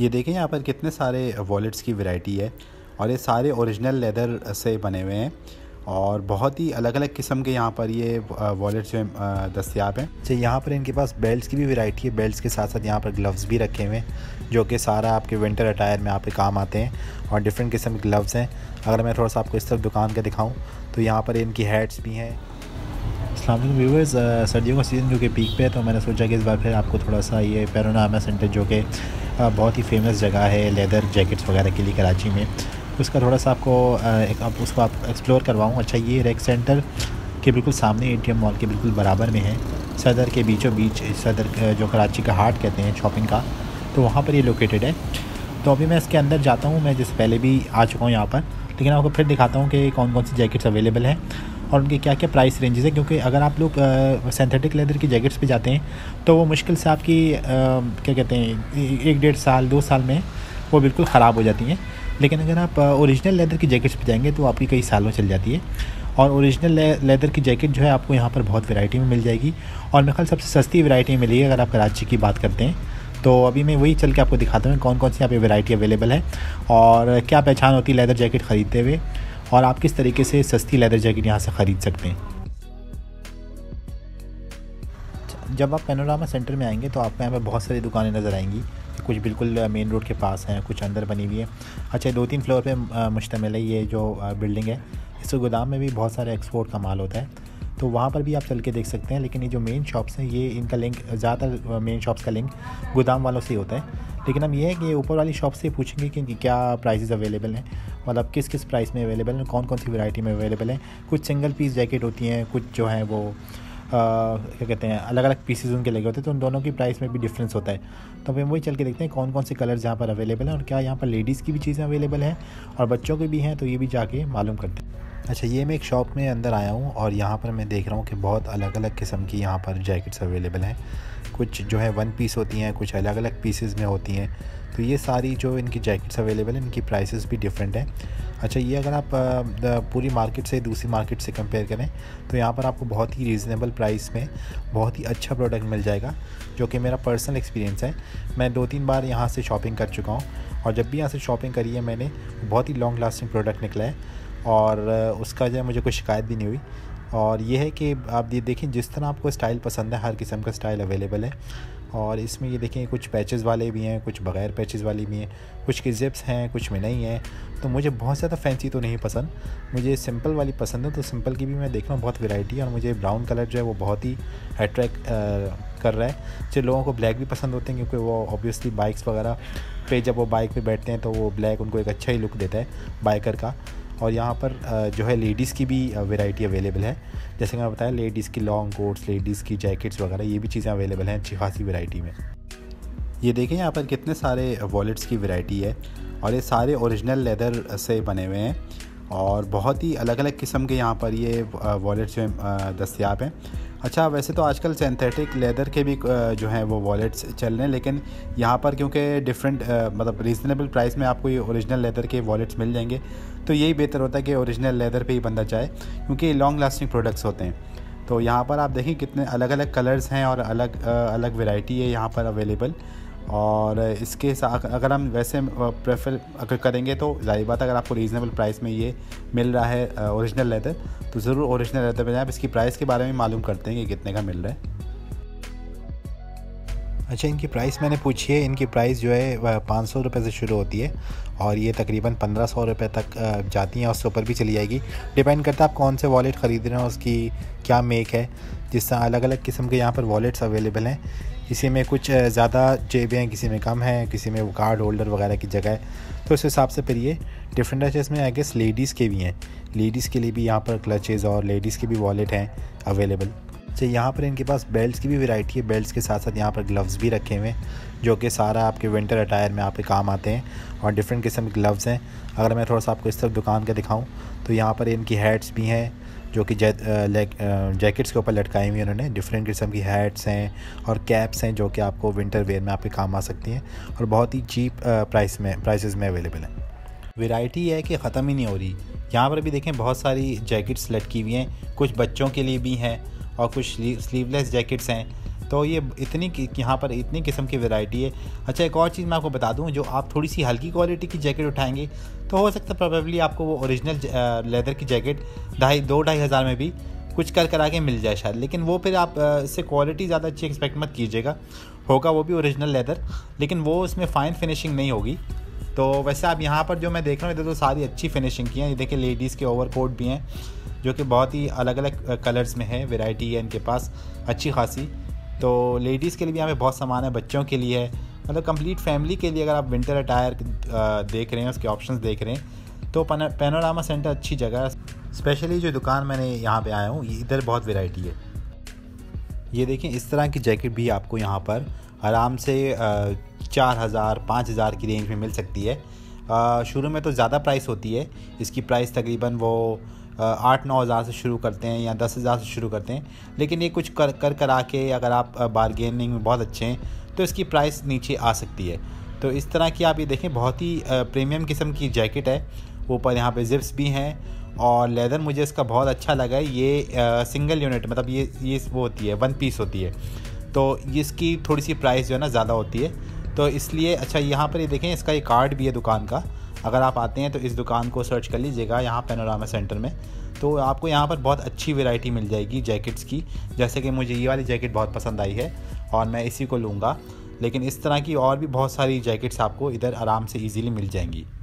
ये देखें यहाँ पर कितने सारे वॉलेट्स की वैरायटी है और ये सारे ओरिजिनल लेदर से बने हुए हैं और बहुत ही अलग अलग किस्म के यहाँ पर ये वॉलेट्स जो दस्तियाब हैं। अच्छा, यहाँ पर इनके पास बेल्ट्स की भी वैरायटी है। बेल्ट्स के साथ साथ यहाँ पर ग्लव्स भी रखे हुए हैं जो कि सारा आपके विंटर अटायर में आपके काम आते हैं और डिफरेंट किस्म के ग्लव्स हैं। अगर मैं थोड़ा सा आपको इस तरफ दुकान का दिखाऊँ तो यहाँ पर इनकी हैट्स भी हैं। अस्सलाम वालेकुम व्यूअर्स, सर्दियों का सीज़न जो कि पीक पे है तो मैंने सोचा कि इस बार फिर आपको थोड़ा सा ये पैनोरामा सेंटर जो कि बहुत ही फेमस जगह है लेदर जैकेट्स वगैरह के लिए कराची में, उसका थोड़ा सा आपको आप एक्सप्लोर करवाऊँ। अच्छा, ये रेक्स सेंटर के बिल्कुल सामने ATM मॉल के बिल्कुल बराबर में है, सदर के बीचों बीच, सदर जो कराची का हाट कहते हैं शॉपिंग का, तो वहाँ पर ये लोकेटेड है। तो अभी मैं इसके अंदर जाता हूँ, मैं जैसे पहले भी आ चुका हूँ यहाँ पर, लेकिन आपको फिर दिखाता हूँ कि कौन कौन सी जैकेट्स अवेलेबल हैं और उनके क्या क्या प्राइस रेंजेस हैं, क्योंकि अगर आप लोग सिंथेटिक लेदर की जैकेट्स पे जाते हैं तो वो मुश्किल से आपकी क्या कहते हैं 1-1.5 साल 2 साल में वो बिल्कुल ख़राब हो जाती हैं, लेकिन अगर आप ओरिजिनल लेदर की जैकेट्स पे जाएंगे तो आपकी कई सालों चल जाती है। और ओरिजिनल लेदर की जैकेट जो है आपको यहाँ पर बहुत वैरायटी में मिल जाएगी और मेरे ख्याल सबसे सस्ती वैरायटी में मिलेगी अगर आप कराची की बात करते हैं। तो अभी मैं वही चल के आपको दिखाता हूँ कौन कौन सी यहाँ पे वैरायटी अवेलेबल है और क्या पहचान होती है लेदर जैकेट ख़रीदते हुए और आप किस तरीके से सस्ती लेदर जैकेट यहाँ से ख़रीद सकते हैं। जब आप पैनोरामा सेंटर में आएंगे तो आपको यहाँ पर बहुत सारी दुकानें नज़र आएंगी, कुछ बिल्कुल मेन रोड के पास हैं, कुछ अंदर बनी हुई है। अच्छा, 2-3 फ्लोर पर मुश्तमिल है ये जो बिल्डिंग है, इस गोदाम में भी बहुत सारे एक्सपोर्ट का माल होता है तो वहाँ पर भी आप चल के देख सकते हैं। लेकिन ये जो मेन शॉप्स हैं ये इनका लिंक ज़्यादातर मेन शॉप्स का लिंक गोदाम वालों से होता है, लेकिन हम ये है कि ऊपर वाली शॉप से पूछेंगे कि इनकी क्या प्राइसेस अवेलेबल हैं, मतलब किस किस प्राइस में अवेलेबल हैं, कौन कौन सी वैरायटी में अवेलेबल हैं। कुछ सिंगल पीस जैकेट होती हैं, कुछ जो हैं वो क्या कहते हैं अलग अलग पीसेज उनके लगे होते हैं, तो उन दोनों की प्राइस में भी डिफरेंस होता है। तो हम वही चल के देखते हैं कौन कौन से कलर्स यहाँ पर अवेलेबल हैं और क्या यहाँ पर लेडीज़ की भी चीज़ें अवेलेबल हैं और बच्चों की भी हैं, तो ये भी जाके मालूम करते हैं। अच्छा, ये मैं एक शॉप में अंदर आया हूँ और यहाँ पर मैं देख रहा हूँ कि बहुत अलग अलग किस्म की यहाँ पर जैकेट्स अवेलेबल हैं। कुछ जो है 1 पीस होती हैं, कुछ अलग अलग पीसेस में होती हैं, तो ये सारी जो इनकी जैकेट्स अवेलेबल हैं इनकी प्राइसेस भी डिफरेंट हैं। अच्छा, ये अगर आप पूरी मार्केट से दूसरी मार्केट से कंपेयर करें तो यहाँ पर आपको बहुत ही रीज़नेबल प्राइस में बहुत ही अच्छा प्रोडक्ट मिल जाएगा, जो कि मेरा पर्सनल एक्सपीरियंस है। मैं 2-3 बार यहाँ से शॉपिंग कर चुका हूँ और जब भी यहाँ से शॉपिंग करी है मैंने, बहुत ही लॉन्ग लास्टिंग प्रोडक्ट निकला है और उसका जो है मुझे कोई शिकायत भी नहीं हुई। और ये है कि आप ये देखें जिस तरह आपको स्टाइल पसंद है हर किस्म का स्टाइल अवेलेबल है और इसमें ये देखें कुछ पैचेस वाले भी हैं, कुछ बग़ैर पैचेस वाले भी हैं, कुछ की जिप्स हैं, कुछ में नहीं है। तो मुझे बहुत ज़्यादा फैंसी तो नहीं पसंद, मुझे सिंपल वाली पसंद है, तो सिंपल की भी मैं देख रहा हूँ बहुत वैरायटी है और मुझे ब्राउन कलर जो है वो बहुत ही अट्रैक्ट कर रहा है। जो लोगों को ब्लैक भी पसंद होते हैं क्योंकि वो ऑब्वियसली बाइक्स वगैरह पे जब वो बाइक पर बैठते हैं तो वो ब्लैक उनको एक अच्छा ही लुक देता है बाइकर का। और यहाँ पर जो है लेडीज़ की भी वैरायटी अवेलेबल है, जैसे कि मैंने बताया लेडीज़ की लॉन्ग कोट्स, लेडीज़ की जैकेट्स वगैरह ये भी चीज़ें अवेलेबल हैं अच्छी खासी वैरायटी में। ये देखें यहाँ पर कितने सारे वॉलेट्स की वैरायटी है और ये सारे ओरिजिनल लेदर से बने हुए हैं और बहुत ही अलग अलग किस्म के यहाँ पर ये वॉलेट्स जो हैं दस्तियाब हैं। अच्छा, वैसे तो आजकल सिंथेटिक लेदर के भी जो हैं वो वॉलेट्स चल रहे हैं, लेकिन यहाँ पर क्योंकि डिफरेंट मतलब रीज़नेबल प्राइस में आपको ये ओरिजिनल लेदर के वॉलेट्स मिल जाएंगे, तो यही बेहतर होता है कि ओरिजिनल लेदर पे ही बंदा जाए क्योंकि ये लॉन्ग लास्टिंग प्रोडक्ट्स होते हैं। तो यहाँ पर आप देखें कितने अलग अलग कलर्स हैं और अलग अलग वेराइटी है यहाँ पर अवेलेबल। और इसके साथ अगर हम वैसे प्रेफर अगर करेंगे तो जाहिर बात अगर आपको रीज़नेबल प्राइस में ये मिल रहा है ओरिजिनल लेदर तो ज़रूर ओरिजिनल लेदर पर जाएं। आप इसकी प्राइस के बारे में मालूम करते हैं कि कितने का मिल रहा है। अच्छा, इनकी प्राइस मैंने पूछी है, इनकी प्राइस जो है 500 रुपये से शुरू होती है और ये तकरीबन 1500 रुपये तक जाती हैं, उससे ऊपर भी चली जाएगी। डिपेंड करता है आप कौन से वॉलेट ख़रीद रहे हैं, उसकी क्या मेक है, जिस तरह अलग अलग किस्म के यहाँ पर वॉलेट्स अवेलेबल हैं। किसी में कुछ ज़्यादा जेबें हैं, किसी में कम है, किसी में वो कार्ड होल्डर वगैरह की जगह है, तो उस हिसाब से फिर ये डिफरेंट है। इसमें आई गेस लेडीज़ के भी हैं, लेडीज़ के लिए भी यहाँ पर क्लचेज़ और लेडीज़ के भी वॉलेट हैं अवेलेबल। अच्छा, यहाँ पर इनके पास बेल्ट्स की भी वैरायटी है। बेल्ट्स के साथ साथ यहाँ पर ग्लव्स भी रखे हुए हैं जो कि सारा आपके विंटर अटायर में आपके काम आते हैं और डिफरेंट किस्म के ग्लव्स हैं। अगर मैं थोड़ा सा आपको इस तरफ दुकान का दिखाऊं तो यहाँ पर इनकी हैट्स भी हैं जो कि जैकेट्स के ऊपर लटकाई हुई हैं उन्होंने। डिफरेंट किस्म की हैट्स हैं और कैप्स हैं जो कि आपको विंटर वेयर में आपके काम आ सकती हैं और बहुत ही चीप प्राइसेस में अवेलेबल हैं। वैरायटी है कि ख़त्म ही नहीं हो रही। यहाँ पर भी देखें बहुत सारी जैकेट्स लटकी हुई हैं, कुछ बच्चों के लिए भी हैं और कुछ स्लीवलेस जैकेट्स हैं। तो ये इतनी यहाँ पर इतनी किस्म की वैरायटी है। अच्छा, एक और चीज़ मैं आपको बता दूँ, जो आप थोड़ी सी हल्की क्वालिटी की जैकेट उठाएंगे तो हो सकता है प्रोबेबली आपको वो ओरिजिनल लेदर की जैकेट ढाई हज़ार में भी कुछ कर करा के मिल जाए शायद, लेकिन वो फिर आप इससे क्वालिटी ज़्यादा अच्छी एक्सपेक्ट मत कीजिएगा। होगा वो भी ओरिजिनल लेदर, लेकिन वो उसमें फ़ाइन फिनिशिंग नहीं होगी। तो वैसे आप यहाँ पर जो मैं देख रहा हूँ इधर तो सारी अच्छी फिनिशिंग की है। ये देखिए लेडीज़ के ओवर कोट भी हैं जो कि बहुत ही अलग अलग कलर्स में है, वैरायटी है इनके पास अच्छी खासी। तो लेडीज़ के लिए भी यहाँ पे बहुत सामान है, बच्चों के लिए है, मतलब कंप्लीट फैमिली के लिए। अगर आप विंटर अटायर देख रहे हैं, उसके ऑप्शन देख रहे हैं, तो पैनोरामा सेंटर अच्छी जगह है। स्पेशली जो दुकान मैंने यहाँ पर आया हूँ इधर बहुत वेराइटी है। ये देखें, इस तरह की जैकेट भी आपको यहाँ पर आराम से 4,000-5,000 की रेंज में मिल सकती है। शुरू में तो ज़्यादा प्राइस होती है, इसकी प्राइस तकरीबन वो 8-9 हज़ार से शुरू करते हैं या 10 हज़ार से शुरू करते हैं, लेकिन ये कुछ कर करा के अगर आप बारगेनिंग में बहुत अच्छे हैं तो इसकी प्राइस नीचे आ सकती है। तो इस तरह की आप ये देखें बहुत ही प्रीमियम किस्म की जैकेट है। ऊपर यहाँ पे जिप्स भी हैं और लेदर मुझे इसका बहुत अच्छा लगा है। ये सिंगल यूनिट मतलब ये वो होती है, वन पीस होती है, तो इसकी थोड़ी सी प्राइस जो है ना ज़्यादा होती है, तो इसलिए। अच्छा, यहाँ पर ये देखें इसका ये कार्ड भी है दुकान का। अगर आप आते हैं तो इस दुकान को सर्च कर लीजिएगा यहाँ पैनोरामा सेंटर में, तो आपको यहाँ पर बहुत अच्छी वैरायटी मिल जाएगी जैकेट्स की। जैसे कि मुझे ये वाली जैकेट बहुत पसंद आई है और मैं इसी को लूँगा, लेकिन इस तरह की और भी बहुत सारी जैकेट्स आपको इधर आराम से ईज़िली मिल जाएंगी।